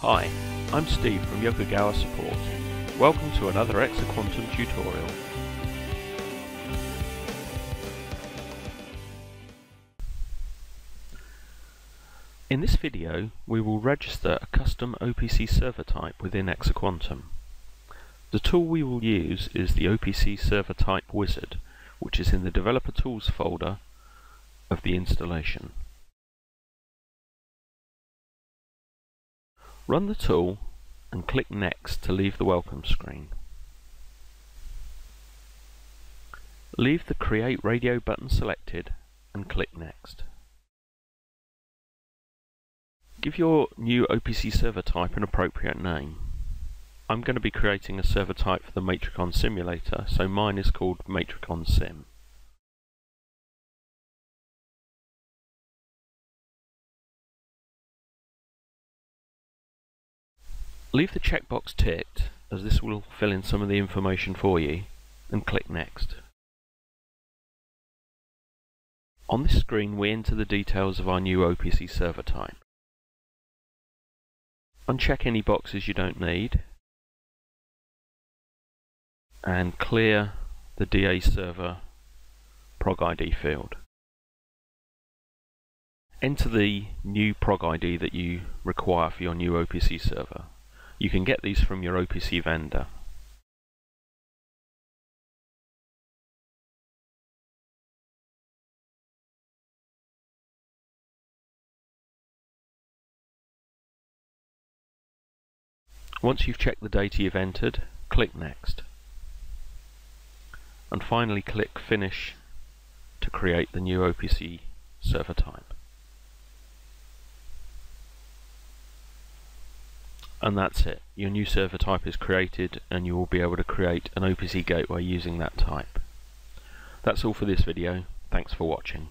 Hi, I'm Steve from Yokogawa Support. Welcome to another ExaQuantum tutorial. In this video we will register a custom OPC server type within ExaQuantum. The tool we will use is the OPC Server Type Wizard, which is in the Developer Tools folder of the installation. Run the tool and click Next to leave the welcome screen. Leave the Create Radio button selected and click Next. Give your new OPC server type an appropriate name. I'm going to be creating a server type for the Matricon simulator, so mine is called Matricon Sim. Leave the checkbox ticked, as this will fill in some of the information for you, and click Next. On this screen we enter the details of our new OPC server type. Uncheck any boxes you don't need, and clear the DA server prog ID field. Enter the new prog ID that you require for your new OPC server. You can get these from your OPC vendor. Once you've checked the data you've entered, click Next. And finally click Finish to create the new OPC server type. And that's it. Your new server type is created and you will be able to create an OPC gateway using that type. That's all for this video. Thanks for watching.